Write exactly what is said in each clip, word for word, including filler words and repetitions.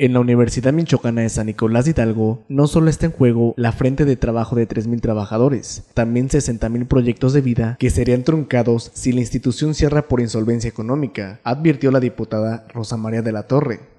En la Universidad Michoacana de San Nicolás de Hidalgo no solo está en juego la frente de trabajo de tres mil trabajadores, también sesenta mil proyectos de vida que serían truncados si la institución cierra por insolvencia económica, advirtió la diputada Rosa María de la Torre.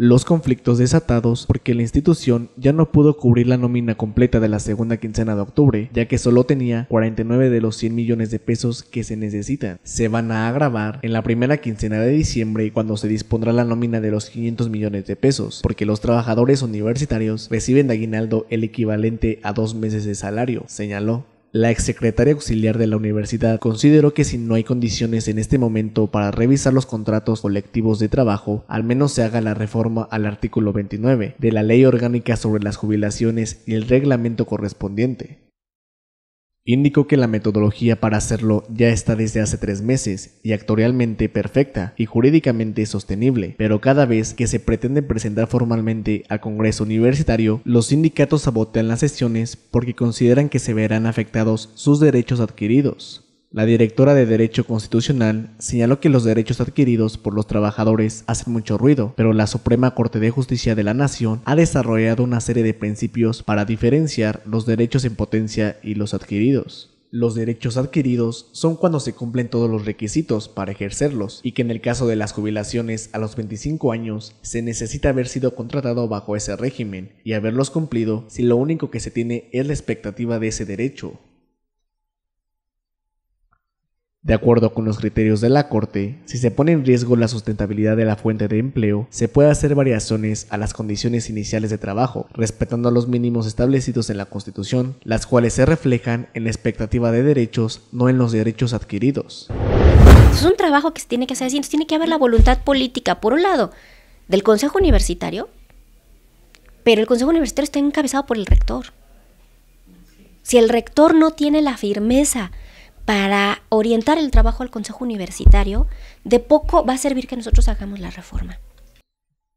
Los conflictos desatados porque la institución ya no pudo cubrir la nómina completa de la segunda quincena de octubre, ya que solo tenía cuarenta y nueve de los cien millones de pesos que se necesitan, se van a agravar en la primera quincena de diciembre cuando se dispondrá la nómina de los quinientos millones de pesos, porque los trabajadores universitarios reciben de aguinaldo el equivalente a dos meses de salario, señaló. La exsecretaria auxiliar de la universidad consideró que si no hay condiciones en este momento para revisar los contratos colectivos de trabajo, al menos se haga la reforma al artículo veintinueve de la Ley Orgánica sobre las Jubilaciones y el reglamento correspondiente. Indicó que la metodología para hacerlo ya está desde hace tres meses y actualmente perfecta y jurídicamente sostenible, pero cada vez que se pretende presentar formalmente al Congreso Universitario, los sindicatos sabotean las sesiones porque consideran que se verán afectados sus derechos adquiridos. La directora de Derecho Constitucional señaló que los derechos adquiridos por los trabajadores hacen mucho ruido, pero la Suprema Corte de Justicia de la Nación ha desarrollado una serie de principios para diferenciar los derechos en potencia y los adquiridos. Los derechos adquiridos son cuando se cumplen todos los requisitos para ejercerlos y que en el caso de las jubilaciones a los veinticinco años se necesita haber sido contratado bajo ese régimen y haberlos cumplido si lo único que se tiene es la expectativa de ese derecho. De acuerdo con los criterios de la Corte, si se pone en riesgo la sustentabilidad de la fuente de empleo, se puede hacer variaciones a las condiciones iniciales de trabajo, respetando los mínimos establecidos en la Constitución, las cuales se reflejan en la expectativa de derechos, no en los derechos adquiridos. Es un trabajo que se tiene que hacer, entonces tiene que haber la voluntad política, por un lado, del Consejo Universitario, pero el Consejo Universitario está encabezado por el rector. Si el rector no tiene la firmeza para orientar el trabajo al Consejo Universitario, de poco va a servir que nosotros hagamos la reforma.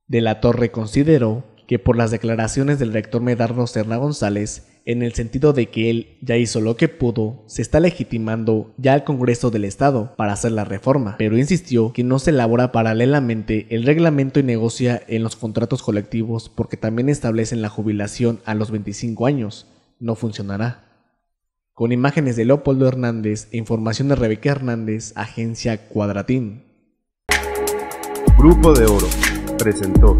De la Torre consideró que por las declaraciones del rector Medardo Serna González, en el sentido de que él ya hizo lo que pudo, se está legitimando ya al Congreso del Estado para hacer la reforma, pero insistió que no se elabora paralelamente el reglamento y negocia en los contratos colectivos porque también establecen la jubilación a los veinticinco años. No funcionará. Con imágenes de Leopoldo Hernández e información de Rebeca Hernández, Agencia Cuadratín. Grupo de Oro presentó.